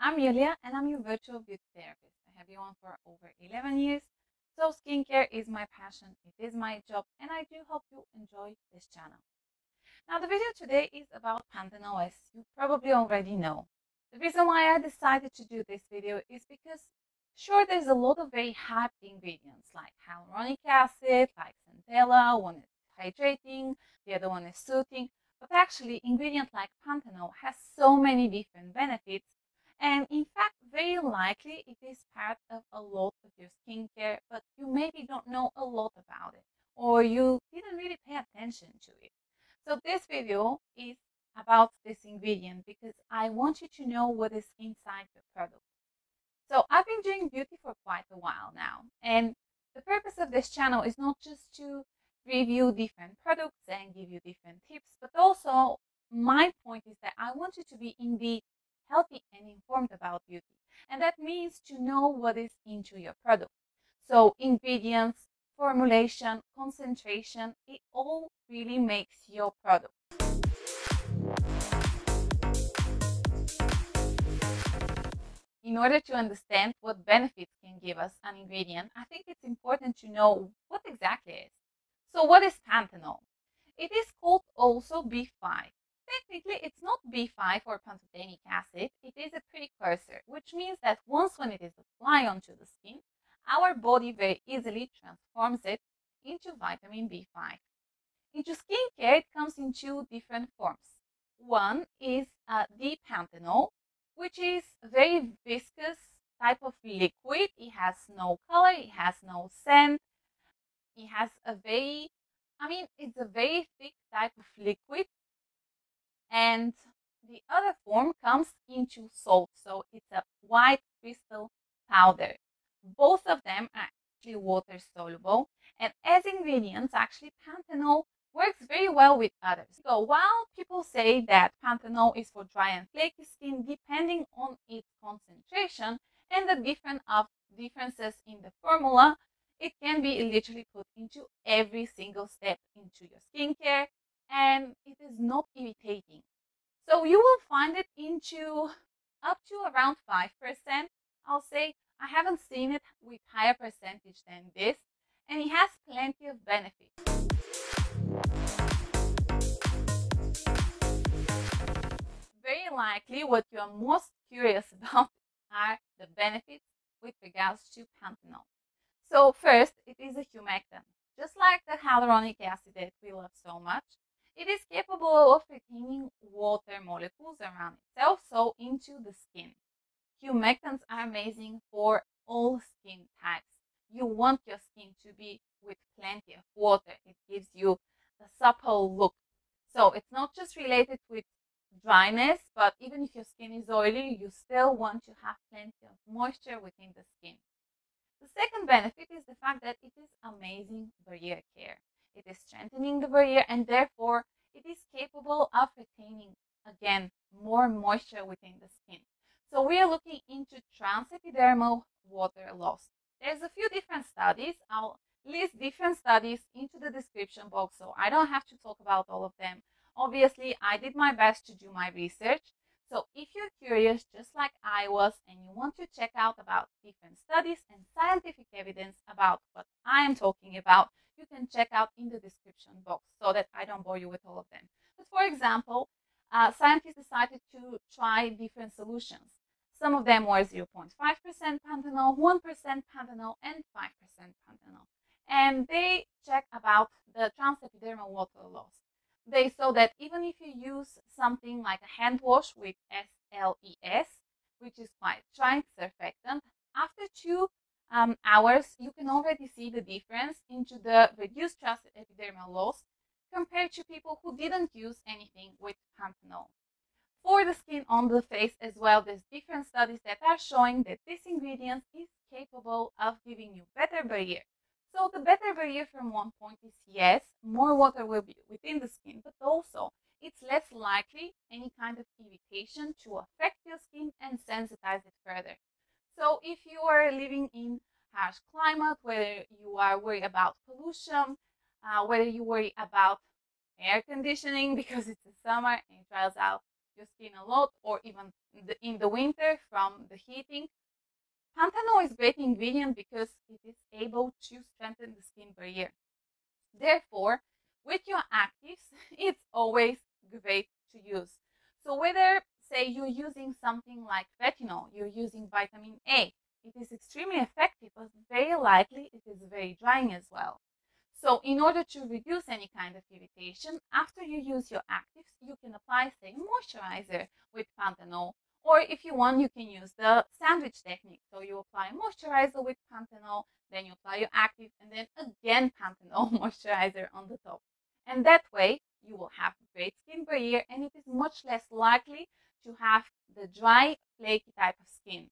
I'm Yulia and I'm your virtual beauty therapist. I have you on for over 11 years, so skincare is my passion, it is my job, and I do hope you enjoy this channel. Now the video today is about Panthenol, as you probably already know. The reason why I decided to do this video is because sure, there's a lot of very hyped ingredients like hyaluronic acid, like Centella, one is hydrating, the other one is soothing. But actually, ingredients like Panthenol has so many different benefits, and in fact, very likely it is part of a lot of your skincare, but you maybe don't know a lot about it, or you didn't really pay attention to it. So this video is about this ingredient because I want you to know what is inside your product. So I've been doing beauty for quite a while now, and the purpose of this channel is not just to review different products and give you different tips, but also my point is that I want you to be indeed healthy and informed about beauty, and that means to know what is into your product. So ingredients, formulation, concentration, it all really makes your product. In order to understand what benefits can give us an ingredient, I think it's important to know what exactly it is. So what is Panthenol? It is called also B5. Technically, it's not B5 or pantothenic acid, it is a precursor, which means that once when it is applied onto the skin, our body very easily transforms it into vitamin B5. Into skincare, it comes in two different forms. One is the Panthenol, which is a very viscous type of liquid. It has no color, it has no scent. It has a very, it's a very thick type of liquid. And the other form comes into salt. So it's a white crystal powder. Both of them are actually water soluble. And as ingredients, actually Panthenol works very well with others. So while people say that Panthenol is for dry and flaky skin, depending on its concentration and the differences in the formula, it can be literally put into every single step into your skincare, and it is not irritating. So you will find it into up to around 5%. I'll say I haven't seen it with higher percentage than this, and it has plenty of benefits. Very likely what you are most curious about are the benefits with regards to Panthenol. So first, it is a humectant. Just like the hyaluronic acid that we love so much, it is capable of retaining water molecules around itself, so into the skin. Humectants are amazing for all skin types. You want your skin to be with plenty of water. It gives you a supple look. So it's not just related with dryness, but even if your skin is oily, you still want to have plenty of moisture within the skin. The second benefit is the fact that it is amazing barrier care. It is strengthening the barrier, and therefore it is capable of retaining, again, more moisture within the skin. So we are looking into transepidermal water loss. There's a few different studies. I'll list different studies into the description box, so I don't have to talk about all of them. Obviously, I did my best to do my research. So if you're curious, just like I was, and you want to check out about different studies and scientific evidence about what I am talking about, you can check out in the description box so that I don't bore you with all of them. But for example, scientists decided to try different solutions. Some of them were 0.5% Panthenol, 1% Panthenol, and 5% Panthenol. And they check about the transepidermal water loss. They saw that even if you use something like a hand wash with SLES, which is quite drying surfactant, after 2 hours, you can already see the difference into the reduced transepidermal loss compared to people who didn't use anything with Panthenol. For the skin on the face as well, there's different studies that are showing that this ingredient is capable of giving you better barrier. So the better barrier from one point is, yes, more water will be within the skin, but also it's less likely any kind of irritation to affect your skin and sensitize it further. So if you are living in harsh climate, whether you are worried about pollution, whether you worry about air conditioning because it's the summer and it dries out your skin a lot, or even in the winter from the heating. Panthenol is a great ingredient because it is able to strengthen the skin barrier. Therefore, with your actives, it's always great to use. So whether, say, you're using something like retinol, you're using vitamin A, it is extremely effective, but very likely it is very drying as well. So in order to reduce any kind of irritation, after you use your actives, you can apply, say, moisturizer with Panthenol. Or if you want, you can use the sandwich technique. So you apply moisturizer with Panthenol, then you apply your active, and then again Panthenol moisturizer on the top. And that way, you will have great skin barrier, and it is much less likely to have the dry, flaky type of skin.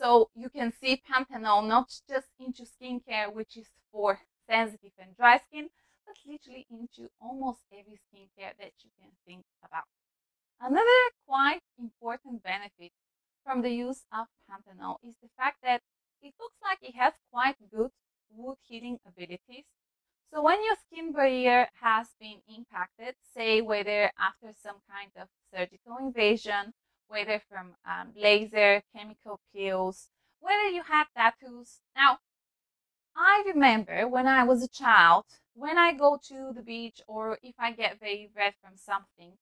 So you can see Panthenol not just into skincare, which is for sensitive and dry skin, but literally into almost every skincare that you can think about. Another quite important benefit from the use of Panthenol is the fact that it looks like it has quite good wound healing abilities. So when your skin barrier has been impacted, say whether after some kind of surgical invasion, whether from laser, chemical peels, whether you had tattoos. Now, I remember when I was a child, when I go to the beach or if I get very red from something,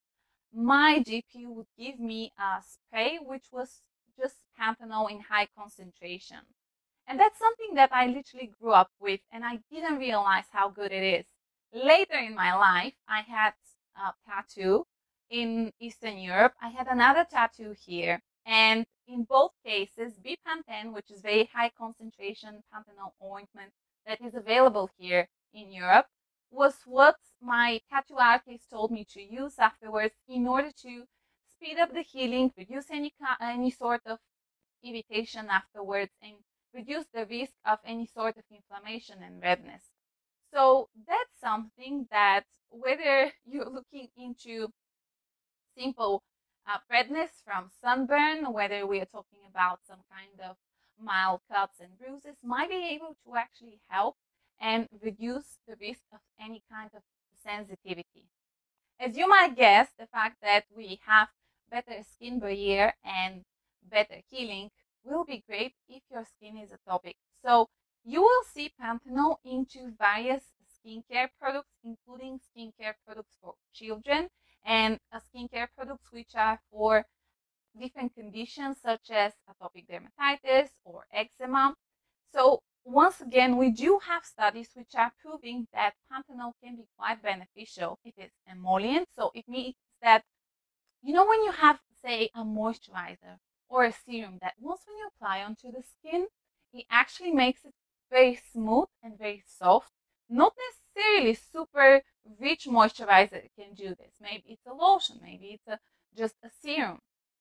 my GP would give me a spray which was just Panthenol in high concentration. And that's something that I literally grew up with, and I didn't realize how good it is. Later in my life, I had a tattoo in Eastern Europe. I had another tattoo here. And in both cases, B-Panthen, which is very high concentration Panthenol ointment that is available here in Europe, was what my tattoo artist told me to use afterwards in order to speed up the healing, reduce any sort of irritation afterwards, and reduce the risk of any sort of inflammation and redness. So that's something that whether you're looking into simple redness from sunburn, whether we are talking about some kind of mild cuts and bruises, might be able to actually help and reduce the risk of any kind of sensitivity. As you might guess, the fact that we have better skin barrier and better healing will be great if your skin is atopic. So you will see Panthenol into various skincare products, including skincare products for children and skincare products which are for different conditions such as atopic dermatitis or eczema. So once again, we do have studies which are proving that Panthenol can be quite beneficial. It is emollient, so it means that, you know, when you have, say, a moisturizer or a serum that when you apply onto the skin, it actually makes it very smooth and very soft. Not necessarily super rich moisturizer can do this. Maybe it's a lotion, maybe it's just a serum.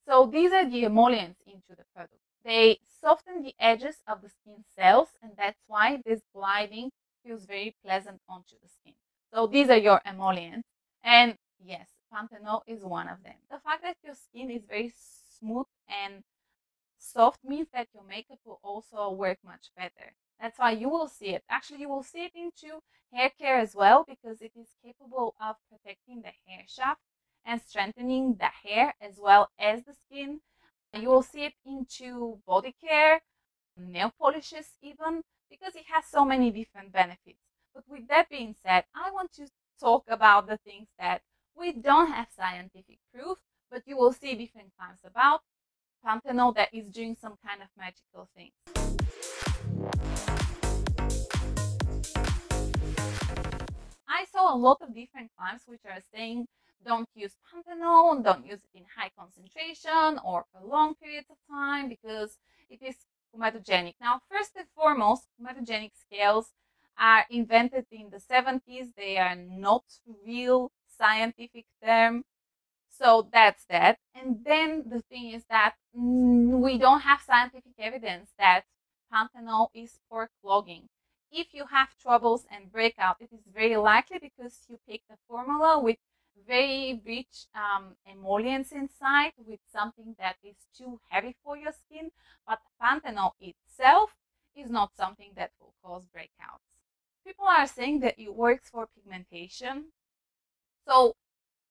So these are the emollients into the product. They soften the edges of the skin cells, and that's why this gliding feels very pleasant onto the skin. So these are your emollients, and yes, Panthenol is one of them. The fact that your skin is very smooth and soft means that your makeup will also work much better. That's why you will see it. Actually, you will see it into hair care as well, because it is capable of protecting the hair shaft and strengthening the hair as well as the skin. You will see it into body care, nail polishes even, because it has so many different benefits. But with that being said, I want to talk about the things that we don't have scientific proof, but you will see different claims about Panthenol that is doing some kind of magical thing. I saw a lot of different claims which are saying don't use Panthenol, don't use it in high concentration or for long periods of time because it is comedogenic. Now, first and foremost, comedogenic scales are invented in the 70s. They are not real scientific term. So that's that. And then the thing is that we don't have scientific evidence that Panthenol is for clogging. If you have troubles and breakout, it is very likely because you picked a formula with very rich emollients inside, with something that is too heavy for your skin, but Panthenol itself is not something that will cause breakouts. People are saying that it works for pigmentation. So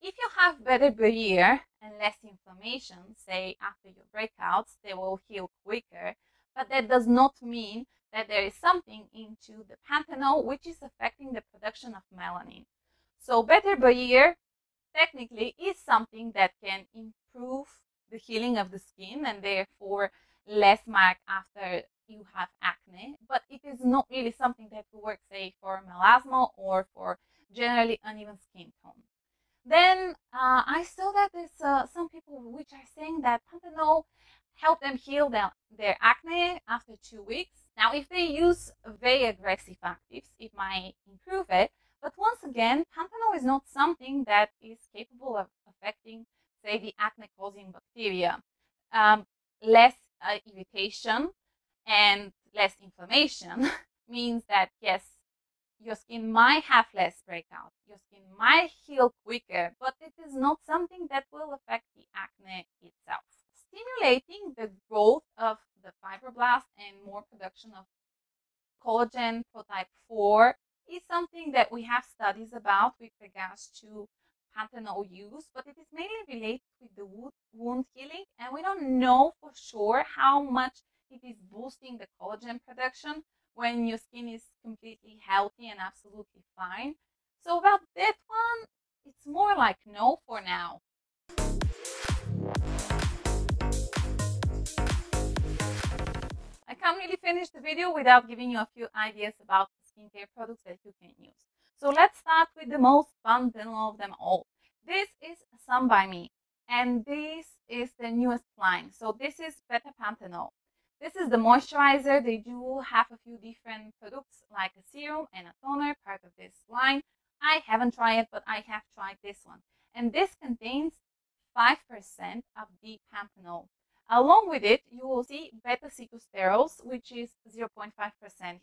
If you have better barrier and less inflammation, say after your breakouts, they will heal quicker, but that does not mean that there is something into the panthenol which is affecting the production of melanin. So better barrier technically is something that can improve the healing of the skin and therefore less mark after you have acne, but it is not really something that will work, say, for melasma or for generally uneven skin tone. Then I saw that there's some people which are saying that panthenol help them heal their acne after 2 weeks. Now, if they use very aggressive actives, it might improve it. But once again, panthenol is not something that is capable of affecting, say, the acne-causing bacteria. Less irritation and less inflammation means that, yes, your skin might have less breakouts, your skin might heal quicker, but it is not something that will affect the acne itself. Stimulating the growth of the fibroblast and more production of collagen prototype 4 is something that we have studies about with regards to panthenol use, but it is mainly related with the wound healing, and we don't know for sure how much it is boosting the collagen production when your skin is completely healthy and absolutely fine. So about that one, it's more like no for now. I can't really finish the video without giving you a few ideas about skincare products that you can use. So let's start with the most fun of them all. This is Some by Mi, and this is the newest line. So this is better panthenol. This is the moisturizer. They do have a few different products like a serum and a toner, part of this line. I haven't tried it, but I have tried this one. And this contains 5% of the panthenol. Along with it, you will see beta-saccharides, which is 0.5%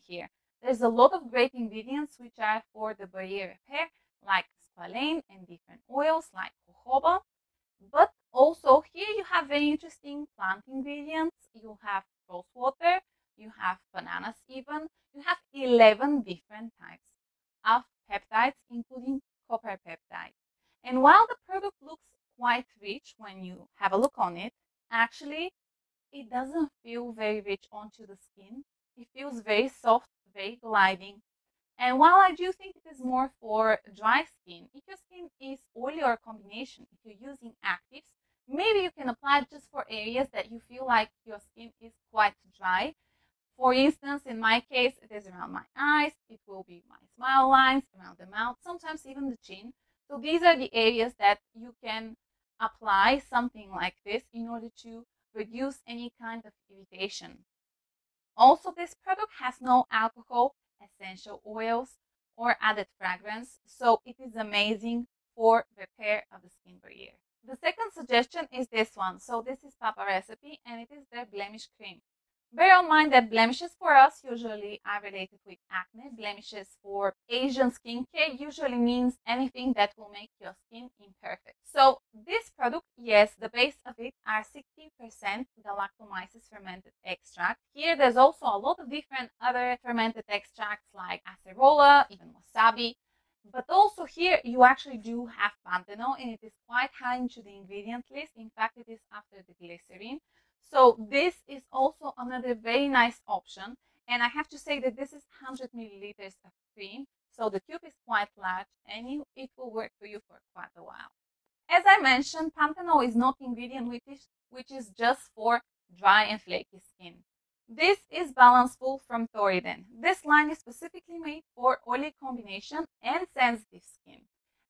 here. There's a lot of great ingredients which are for the barrier repair, like squalane and different oils like jojoba. But also here you have very interesting plant ingredients. You have rosewater, you have bananas even. You have 11 different types of peptides, including copper peptides. And while the product looks quite rich when you have a look on it, actually it doesn't feel very rich onto the skin. It feels very soft, very gliding. And while I do think it is more for dry skin, if your skin is oily or a combination, if you're using actives, maybe you can apply it just for areas that you feel like your skin is quite dry. For instance, in my case, it is around my eyes, it will be my smile lines, around the mouth, sometimes even the chin. So these are the areas that you can apply something like this in order to reduce any kind of irritation. Also, this product has no alcohol, essential oils or added fragrance, so it is amazing for repair of the skin barrier. The second suggestion is this one. So this is Papa Recipe, and it is their blemish cream. Bear in mind that blemishes for us usually are related with acne. Blemishes for Asian skincare usually means anything that will make your skin imperfect. So this product, yes, the base of it are 16% galactomyces fermented extract. Here there's also a lot of different other fermented extracts like acerola, even wasabi. But also here you actually do have panthenol, and it is quite high into the ingredient list. In fact, it is after the glycerin. So this is also another very nice option, and I have to say that this is 100 milliliters of cream, so the tube is quite large, and it will work for you for quite a while. As I mentioned, panthenol is not ingredient which is just for dry and flaky skin. This is Balanceful from Torriden. This line is specifically made for oily combination and sensitive skin.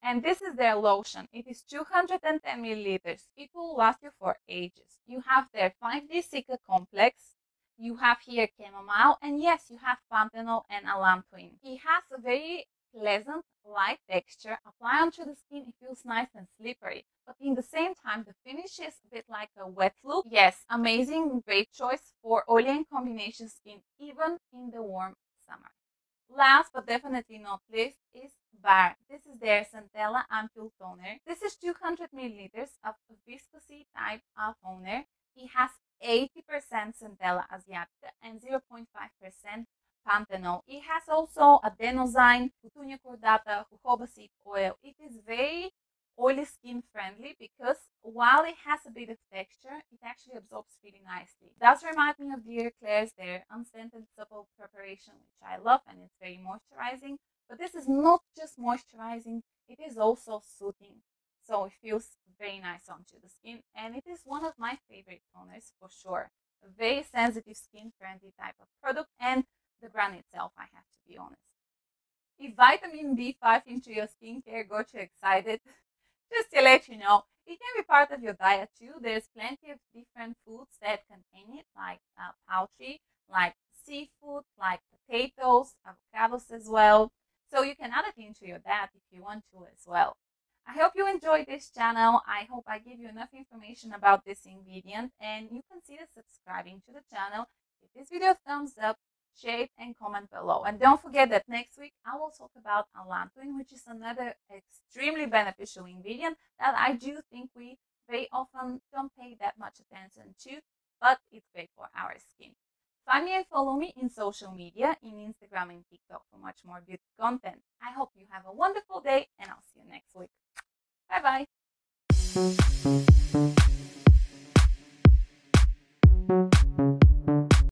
And this is their lotion. It is 210 milliliters. It will last you for ages. You have their 5D Cica complex. You have here chamomile. And yes, you have panthenol and alantoin. It has a very pleasant, light texture. Apply onto the skin. It feels nice and slippery. But in the same time, the finish is a bit like a wet look. Yes, amazing, great choice for oily and combination skin, even in the warm summer. Last but definitely not least is Barr. This is their Centella Ampoule Toner. This is 200 milliliters of viscosity type of toner. It has 80% Centella Asiatica and 0.5% panthenol. It has also adenosine, petunia cordata, jojoba seed oil. It is very oily skin friendly, because while it has a bit of texture, it actually absorbs really nicely. It does remind me of the eclairs, their unscented supple preparation, which I love, and it's very moisturizing. But this is not just moisturizing, it is also soothing. So it feels very nice onto the skin, and it is one of my favorite toners for sure. A very sensitive, skin-friendly type of product, and the brand itself, I have to be honest. If vitamin B5 into your skincare got you excited, just to let you know, it can be part of your diet too. There's plenty of different foods that contain it, like poultry, like seafood, like potatoes, avocados as well. So you can add it into your diet if you want to as well. I hope you enjoyed this channel. I hope I give you enough information about this ingredient, and you consider subscribing to the channel. Give this video a thumbs up, share it, and comment below. And don't forget that next week I will talk about allantoin, which is another extremely beneficial ingredient that I do think we very often don't pay that much attention to, but it's great for our skin. Find me and follow me in social media, in Instagram and TikTok, for much more beauty content. I hope you have a wonderful day, and I'll see you next week. Bye-bye.